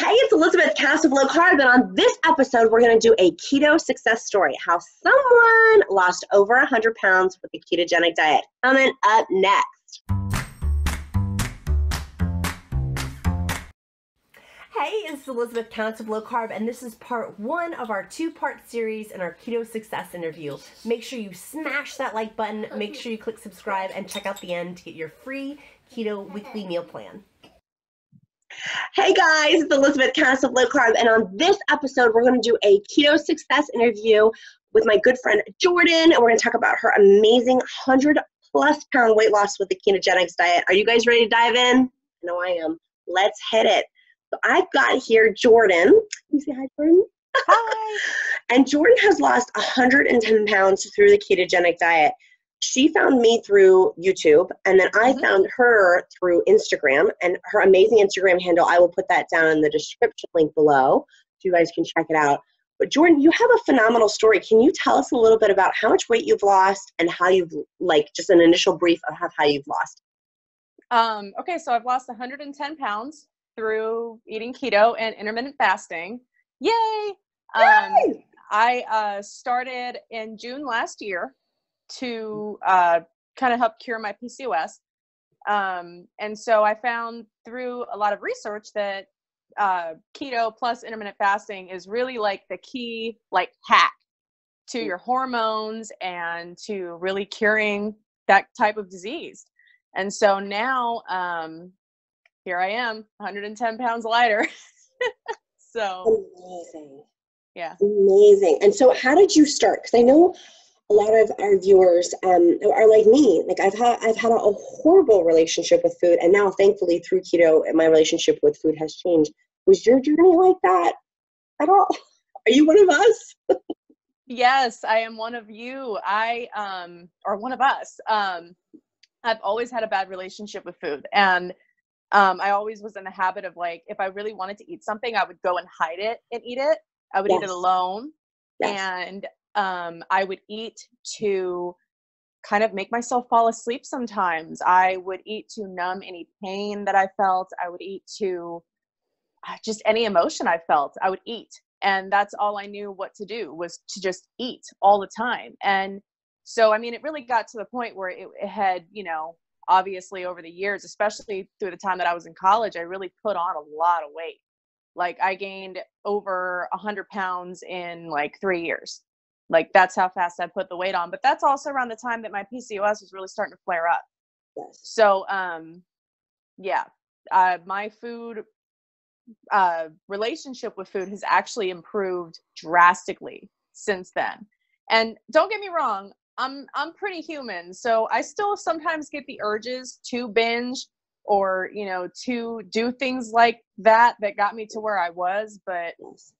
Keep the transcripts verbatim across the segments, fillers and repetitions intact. Hey, it's Elizabeth Kass of Low Carb, and on this episode, we're going to do a keto success story, how someone lost over one hundred pounds with a ketogenic diet. Coming up next. Hey, it's Elizabeth Kass of Low Carb, and this is part one of our two-part series in our keto success interview. Make sure you smash that like button, make sure you click subscribe, and check out the end to get your free keto weekly meal plan. Hey guys, it's Elizabeth Kass of Low Carb, and on this episode, we're going to do a keto success interview with my good friend Jordan, and we're going to talk about her amazing one hundred plus pound weight loss with the ketogenics diet. Are you guys ready to dive in? I know I am. Let's hit it. So I've got here Jordan. Can you say hi, Jordan? Hi. And Jordan has lost one hundred ten pounds through the ketogenic diet. She found me through YouTube, and then I found her through Instagram, and her amazing Instagram handle, I will put that down in the description link below so you guys can check it out. But Jordan, you have a phenomenal story. Can you tell us a little bit about how much weight you've lost and how you've, like, just an initial brief of how you've lost? Um, okay, so I've lost one hundred ten pounds through eating keto and intermittent fasting. Yay! Yay! Um, I uh, started in June last year to uh, kind of help cure my P C O S. Um, and so I found through a lot of research that uh, keto plus intermittent fasting is really like the key like hack to your hormones and to really curing that type of disease. And so now um, here I am, one hundred ten pounds lighter. So amazing. Yeah. Amazing. And so how did you start? Because I know a lot of our viewers um, are like me. Like I've had, I've had a, a horrible relationship with food, and now, thankfully, through keto, my relationship with food has changed. Was your journey like that at all? Are you one of us? Yes, I am one of you. I um, or one of us. Um, I've always had a bad relationship with food, and um, I always was in the habit of, like, if I really wanted to eat something, I would go and hide it and eat it. I would yes. eat it alone, yes. and Um, I would eat to kind of make myself fall asleep sometimes. I would eat to numb any pain that I felt. I would eat to just any emotion I felt. I would eat. And that's all I knew what to do, was to just eat all the time. And so, I mean, it really got to the point where it, it had, you know, obviously over the years, especially through the time that I was in college, I really put on a lot of weight. Like I gained over a hundred pounds in like three years. Like that's how fast I put the weight on. But that's also around the time that my P C O S was really starting to flare up. Yes. So, um, yeah, uh, my food uh, relationship with food has actually improved drastically since then. And don't get me wrong, I'm, I'm pretty human. So I still sometimes get the urges to binge or, you know, to do things like that that got me to where I was. But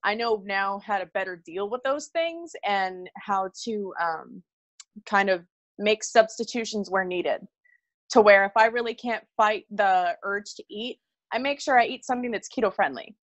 I know now how to better deal with those things and how to um, kind of make substitutions where needed, to where if I really can't fight the urge to eat, I make sure I eat something that's keto friendly.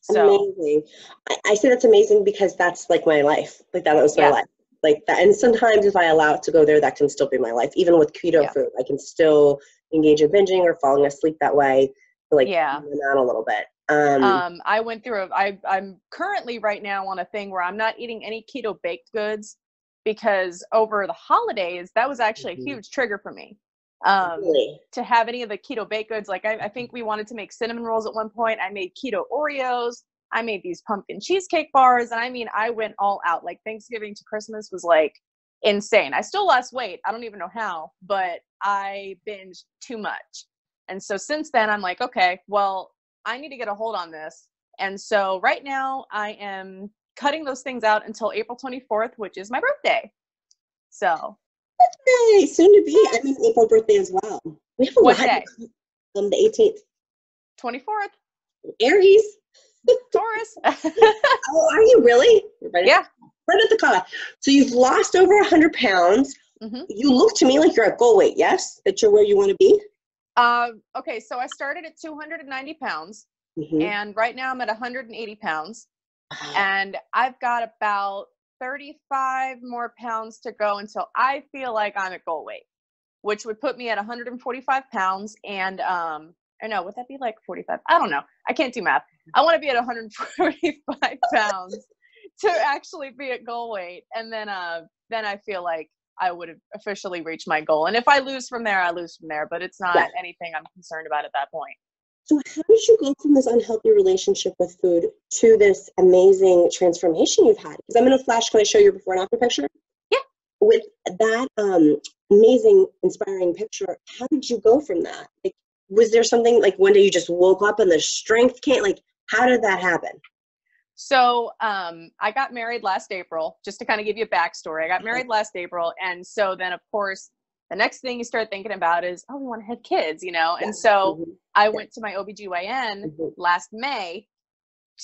So. Amazing. I, I say that's amazing because that's like my life. Like that was my yeah. life. Like that. And sometimes if I allow it to go there, that can still be my life. Even with keto yeah. food, I can still engage in binging or falling asleep that way. So like yeah. out a little bit. Um, um, I went through, a, I, I'm currently right now on a thing where I'm not eating any keto baked goods because over the holidays, that was actually mm-hmm. a huge trigger for me um, really? to have any of the keto baked goods. Like I, I think we wanted to make cinnamon rolls at one point. I made keto Oreos. I made these pumpkin cheesecake bars. And I mean, I went all out. Like Thanksgiving to Christmas was like insane. I still lost weight. I don't even know how, but I binged too much. And so since then I'm like, okay, well, I need to get a hold on this. And so right now I am cutting those things out until April twenty-fourth, which is my birthday. So. Birthday, soon to be. I'm an April birthday as well. We have a what lot day? On um, the eighteenth. twenty-fourth. Aries. Taurus. Oh, are you really? Right yeah. At, right at the collar. So you've lost over one hundred pounds. Mm-hmm. You look to me like you're at goal weight, yes? That you're where you want to be? Uh, okay, so I started at two hundred ninety pounds, mm-hmm. and right now I'm at one hundred eighty pounds, uh-huh. and I've got about thirty-five more pounds to go until I feel like I'm at goal weight, which would put me at one hundred forty-five pounds, and um, I know, would that be like forty-five? I don't know. I can't do math. I want to be at one hundred forty-five pounds to actually be at goal weight. And then, uh, then I feel like I would have officially reached my goal. And if I lose from there, I lose from there, but it's not yeah. anything I'm concerned about at that point. So how did you go from this unhealthy relationship with food to this amazing transformation you've had? Because I'm going to flash, can I show your before and after picture? Yeah. With that um, amazing, inspiring picture, how did you go from that? Like, was there something like one day you just woke up and the strength came? Like, how did that happen? So um, I got married last April, just to kind of give you a backstory. I got married last April. And so then, of course, the next thing you start thinking about is, oh, we want to have kids, you know? Yeah. And so mm-hmm. I yeah. went to my O B G Y N mm-hmm. last May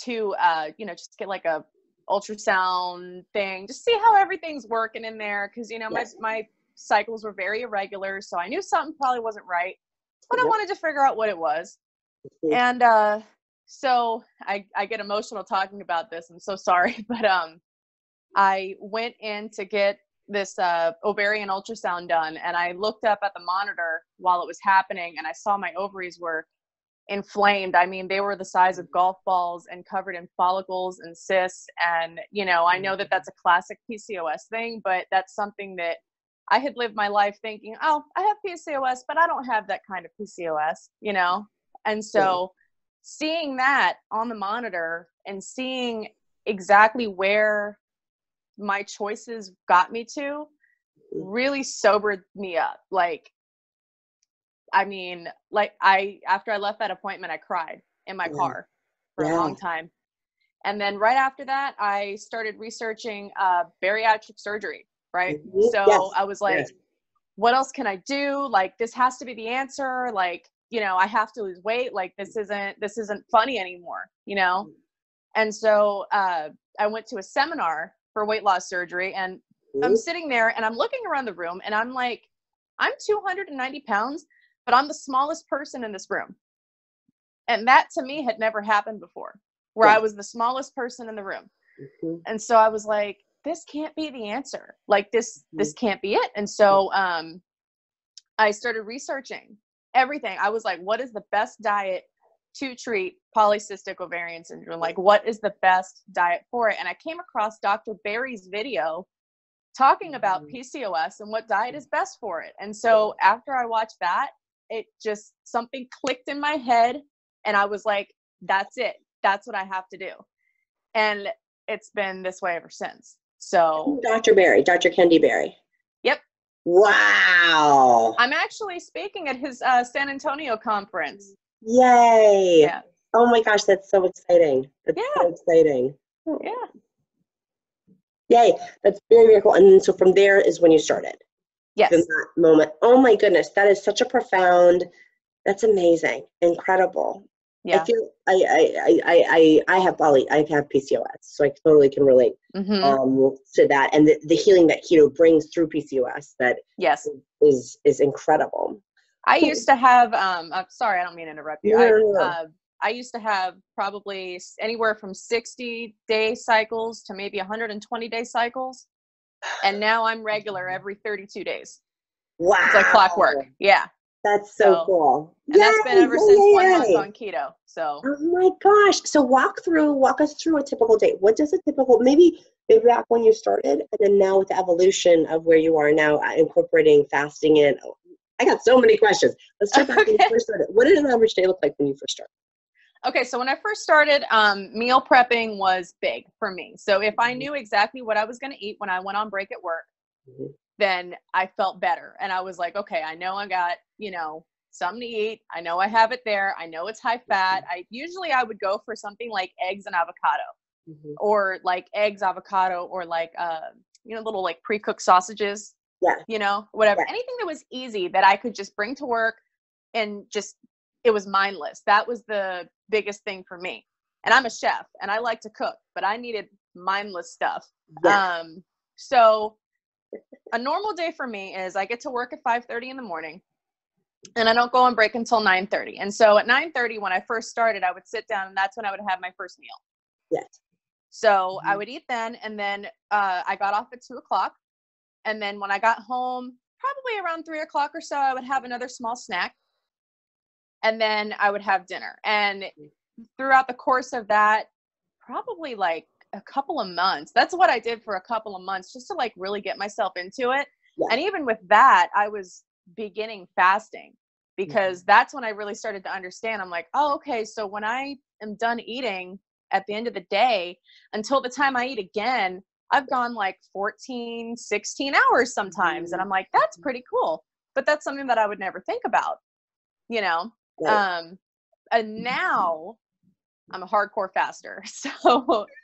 to, uh, you know, just get like a ultrasound thing, just see how everything's working in there. Cause you know, yeah. my, my cycles were very irregular. So I knew something probably wasn't right, but yeah. I wanted to figure out what it was. Mm-hmm. And, uh, so I, I get emotional talking about this. I'm so sorry, but, um, I went in to get this uh, ovarian ultrasound done. And I looked up at the monitor while it was happening and I saw my ovaries were inflamed. I mean, they were the size of golf balls and covered in follicles and cysts. And, you know, I know that that's a classic P C O S thing, but that's something that I had lived my life thinking, oh, I have P C O S, but I don't have that kind of P C O S, you know? And so seeing that on the monitor and seeing exactly where my choices got me to really sobered me up. Like, I mean, like I, after I left that appointment, I cried in my yeah. car for yeah. a long time. And then right after that, I started researching uh, bariatric surgery. Right. Mm-hmm. So yes. I was like, yes. what else can I do? Like, this has to be the answer. Like, you know, I have to lose weight. Like, this isn't, this isn't funny anymore, you know? And so uh, I went to a seminar for weight loss surgery. And I'm sitting there and I'm looking around the room and I'm like, I'm two hundred ninety pounds, but I'm the smallest person in this room. And that to me had never happened before, where yeah. I was the smallest person in the room. Mm-hmm. And so I was like, this can't be the answer. Like this, mm-hmm. this can't be it. And so um, I started researching everything. I was like, what is the best diet to treat polycystic ovarian syndrome? Like, what is the best diet for it? And I came across Doctor Barry's video talking about P C O S and what diet is best for it. And so after I watched that, it just, something clicked in my head and I was like, that's it. That's what I have to do. And it's been this way ever since. So Doctor Barry, Doctor Candy Barry. Yep. Wow. I'm actually speaking at his uh, San Antonio conference. Yay. Yeah. Oh my gosh, that's so exciting. That's yeah. so exciting. Yeah. Yay. That's very, very cool. And then, so from there is when you started. Yes. From that moment. Oh my goodness. That is such a profound, that's amazing. Incredible. Yeah. I feel I I I I, I have poly I have P C O S, so I totally can relate mm-hmm. um to that. And the, the healing that keto brings through P C O S that yes is is incredible. I used to have, um, I'm sorry, I don't mean to interrupt you. I, uh, I used to have probably anywhere from sixty day cycles to maybe one hundred twenty day cycles. And now I'm regular every thirty-two days. Wow. It's like clockwork. Yeah. That's so, so cool. And yay, that's been ever since yay, one month on keto. So. Oh my gosh. So walk through, walk us through a typical day. What does a typical, maybe, maybe back when you started and then now with the evolution of where you are now, incorporating fasting in. I got so many questions. Let's talk about okay. when you first started. What did an average day look like when you first started? Okay, so when I first started, um, meal prepping was big for me. So if I knew exactly what I was going to eat when I went on break at work, mm-hmm. then I felt better. And I was like, okay, I know I got, you know, something to eat. I know I have it there. I know it's high fat. I usually I would go for something like eggs and avocado mm-hmm. or like eggs, avocado, or like, uh, you know, little like pre-cooked sausages. Yeah. You know, whatever, yeah. anything that was easy that I could just bring to work and just, it was mindless. That was the biggest thing for me. And I'm a chef and I like to cook, but I needed mindless stuff. Yeah. Um, so a normal day for me is I get to work at five thirty in the morning and I don't go on break until nine thirty. And so at nine thirty, when I first started, I would sit down and that's when I would have my first meal. Yes. So mm-hmm. I would eat then. And then, uh, I got off at two o'clock. And then when I got home, probably around three o'clock or so, I would have another small snack and then I would have dinner. And throughout the course of that, probably like a couple of months. That's what I did for a couple of months, just to like really get myself into it. Yeah. And even with that, I was beginning fasting, because yeah. that's when I really started to understand. I'm like, oh, okay. So when I am done eating at the end of the day, until the time I eat again, I've gone like fourteen, sixteen hours sometimes. Mm-hmm. And I'm like, that's pretty cool. But that's something that I would never think about, you know? Right. Um, and now I'm a hardcore faster. So,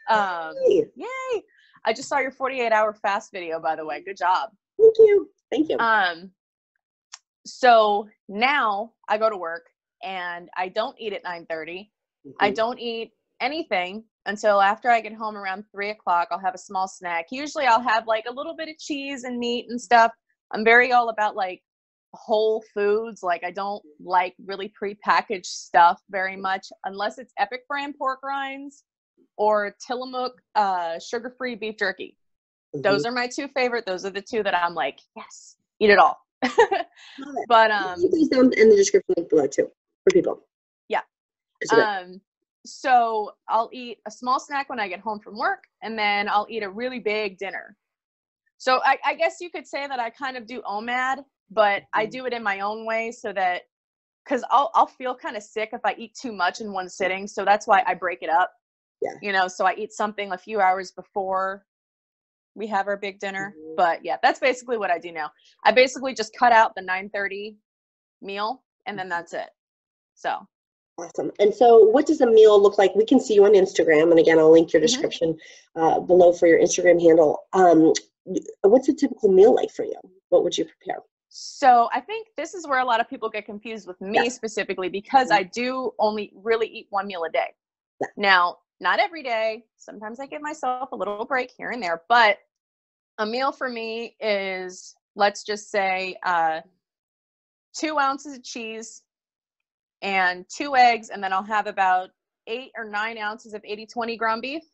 um, yay. yay. I just saw your forty-eight hour fast video, by the way. Good job. Thank you. Thank you. Um, so now I go to work and I don't eat at nine thirty. Mm-hmm. I don't eat anything until after I get home around three o'clock. I'll have a small snack. Usually I'll have like a little bit of cheese and meat and stuff. I'm very all about like whole foods. Like I don't like really prepackaged stuff very much, unless it's Epic brand pork rinds or Tillamook uh, sugar-free beef jerky. Mm-hmm. Those are my two favorite. Those are the two that I'm like, yes, eat it all. But um, these down in the description link below too for people. Yeah. Um, so I'll eat a small snack when I get home from work, and then I'll eat a really big dinner. So I, I guess you could say that I kind of do O M A D, but I do it in my own way, so that, cause I'll, I'll feel kind of sick if I eat too much in one sitting. So that's why I break it up, yeah. you know, so I eat something a few hours before we have our big dinner. Mm-hmm. But yeah, that's basically what I do now. I basically just cut out the nine thirty meal, and then that's it. So. Awesome. And so what does a meal look like? We can see you on Instagram. And again, I'll link your description mm-hmm. uh, below for your Instagram handle. Um, what's a typical meal like for you? What would you prepare? So I think this is where a lot of people get confused with me yeah. specifically, because mm-hmm. I do only really eat one meal a day. Yeah. Now, not every day. Sometimes I give myself a little break here and there, but a meal for me is, let's just say, uh, two ounces of cheese and two eggs. And then I'll have about eight or nine ounces of eighty twenty ground beef.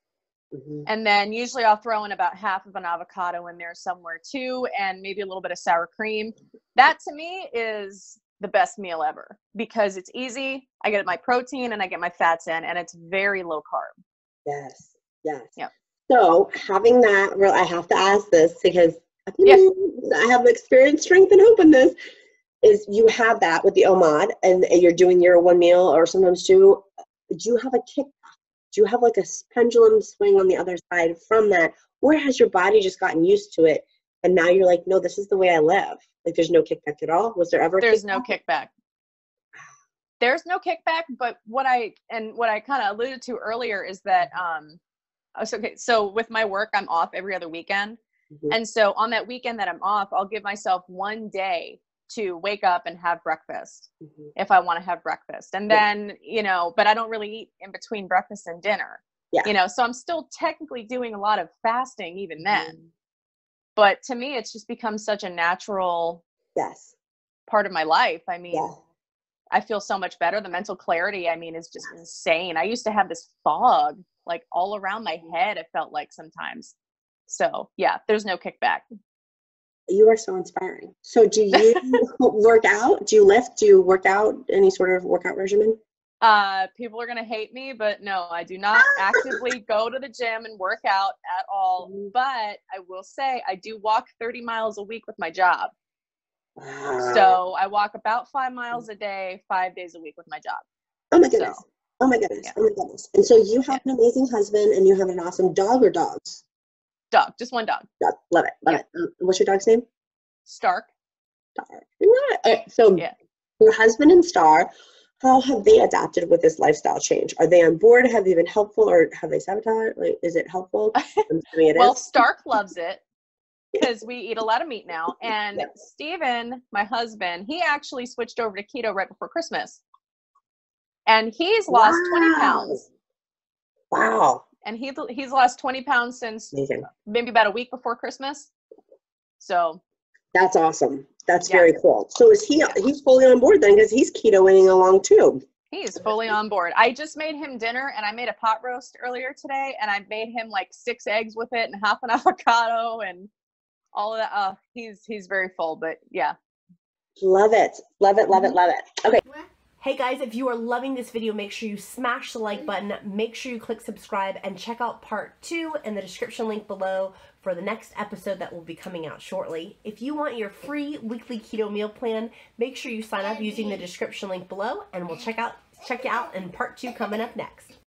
Mm-hmm. And then usually I'll throw in about half of an avocado in there somewhere too, and maybe a little bit of sour cream. That to me is the best meal ever, because it's easy. I get my protein and I get my fats in, and it's very low carb. Yes. Yes. Yep. So having that, well, I have to ask this, because I, think yes. I have experience, strength, and hope in this, is you have that with the O M A D and you're doing your one meal or sometimes two. Do you have a kick? Do you have like a pendulum swing on the other side from that? Or has your body just gotten used to it, and now you're like, no, this is the way I live? Like there's no kickback at all? Was there ever? There's kickback? no kickback. There's no kickback. But what I, and what I kind of alluded to earlier is that, um, okay, so with my work, I'm off every other weekend. Mm-hmm. And so on that weekend that I'm off, I'll give myself one day to wake up and have breakfast mm-hmm. if I want to have breakfast. And then, yeah. you know, but I don't really eat in between breakfast and dinner, yeah. you know, so I'm still technically doing a lot of fasting even then. Mm. But to me, it's just become such a natural yes. part of my life. I mean, yeah. I feel so much better. The mental clarity, I mean, is just yes. insane. I used to have this fog like all around my head, it felt like sometimes. So yeah, there's no kickback. You are so inspiring. So do you work out? Do you lift? Do you work out? Any sort of workout regimen? Uh, people are going to hate me, but no, I do not actively go to the gym and work out at all. But I will say I do walk thirty miles a week with my job. Wow. So I walk about five miles a day, five days a week with my job. Oh my goodness. So, oh my goodness. Yeah. Oh my goodness. And so you have yeah. an amazing husband, and you have an awesome dog, or dogs? Dog, just one dog. dog. Love it, love yeah. it. What's your dog's name? Stark. Stark. Yeah. So yeah. your husband and Star, how have they adapted with this lifestyle change? Are they on board? Have they been helpful, or have they sabotaged? Like, is it helpful? It well, is. Stark loves it, because we eat a lot of meat now. And yeah. Steven, my husband, he actually switched over to keto right before Christmas. And he's lost wow. twenty pounds. Wow. And he, he's lost twenty pounds since Amazing. maybe about a week before Christmas. So that's awesome. That's yeah. very cool. So is he, yeah. he's fully on board then, because he's keto-ing along too. He is fully on board. I just made him dinner, and I made a pot roast earlier today, and I made him like six eggs with it and half an avocado and all of that. Uh, he's, he's very full, but yeah. Love it. Love it. Love it. Love it. Okay. Hey guys, if you are loving this video, make sure you smash the like button, make sure you click subscribe, and check out part two in the description link below for the next episode that will be coming out shortly. If you want your free weekly keto meal plan, make sure you sign up using the description link below, and we'll check out check you out in part two coming up next.